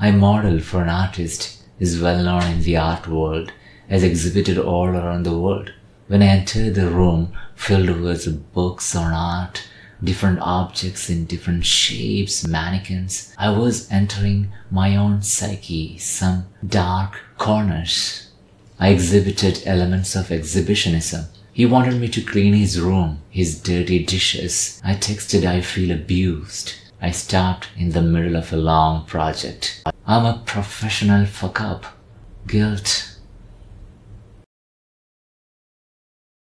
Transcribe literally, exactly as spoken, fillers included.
I model for an artist is well known in the art world, as exhibited all around the world. When I entered the room filled with books on art, different objects in different shapes, mannequins, I was entering my own psyche, some dark corners. I exhibited elements of exhibitionism. He wanted me to clean his room, his dirty dishes. I texted, I feel abused. I stopped in the middle of a long project. I'm a professional fuck-up. Guilt.